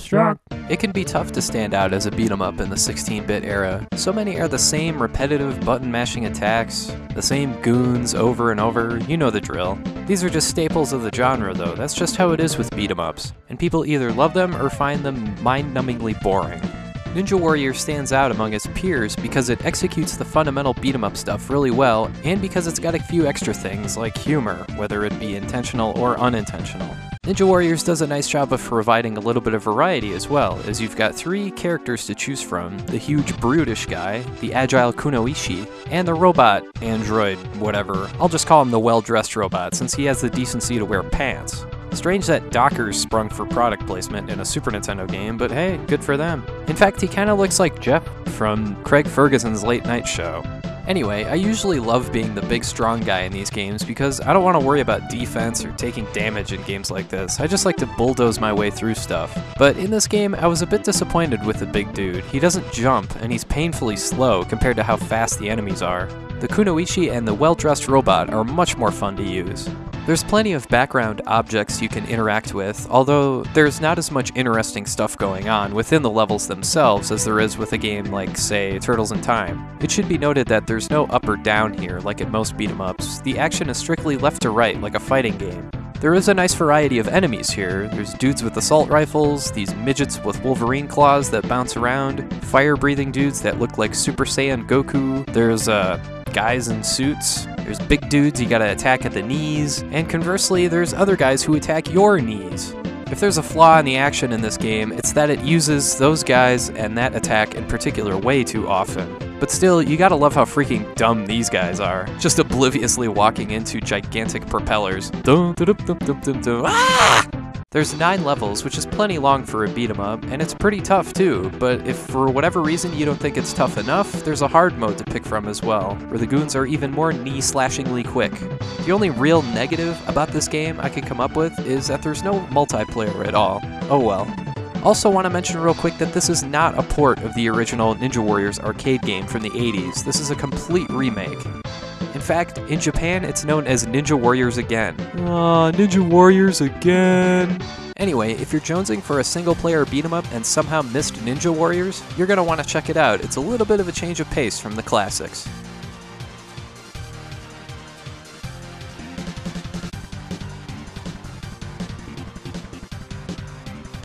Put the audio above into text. Struck. It can be tough to stand out as a beat-em-up in the 16-bit era. So many are the same repetitive button-mashing attacks, the same goons over and over, you know the drill. These are just staples of the genre though, that's just how it is with beat-em-ups, and people either love them or find them mind-numbingly boring. Ninja Warrior stands out among its peers because it executes the fundamental beat-em-up stuff really well, and because it's got a few extra things like humor, whether it be intentional or unintentional. Ninja Warriors does a nice job of providing a little bit of variety as well, as you've got three characters to choose from: the huge brutish guy, the agile kunoichi, and the robot, android, whatever. I'll just call him the well-dressed robot since he has the decency to wear pants. Strange that Docker sprung for product placement in a Super Nintendo game, but hey, good for them. In fact, he kinda looks like Jeff from Craig Ferguson's late night show. Anyway, I usually love being the big strong guy in these games because I don't want to worry about defense or taking damage in games like this. I just like to bulldoze my way through stuff. But in this game, I was a bit disappointed with the big dude. He doesn't jump, and he's painfully slow compared to how fast the enemies are. The kunoichi and the well-dressed robot are much more fun to use. There's plenty of background objects you can interact with, although there's not as much interesting stuff going on within the levels themselves as there is with a game like, say, Turtles in Time. It should be noted that there's no up or down here like at most beat-em-ups. The action is strictly left to right like a fighting game. There is a nice variety of enemies here. There's dudes with assault rifles, these midgets with Wolverine claws that bounce around, fire-breathing dudes that look like Super Saiyan Goku, there's guys in suits, there's big dudes you gotta attack at the knees, and conversely there's other guys who attack your knees. If there's a flaw in the action in this game, it's that it uses those guys and that attack in particular way too often. But still, you gotta love how freaking dumb these guys are, just obliviously walking into gigantic propellers. Dun, dun, dun, dun, dun, dun. Ah! There's 9 levels, which is plenty long for a beat-em-up, and it's pretty tough too, but if for whatever reason you don't think it's tough enough, there's a hard mode to pick from as well, where the goons are even more knee-slashingly quick. The only real negative about this game I could come up with is that there's no multiplayer at all. Oh well. Also want to mention real quick that this is not a port of the original Ninja Warriors arcade game from the 80s, this is a complete remake. In fact, in Japan, it's known as Ninja Warriors Again. Aww, Ninja Warriors Again! Anyway, if you're jonesing for a single-player beat-em-up and somehow missed Ninja Warriors, you're gonna want to check it out. It's a little bit of a change of pace from the classics.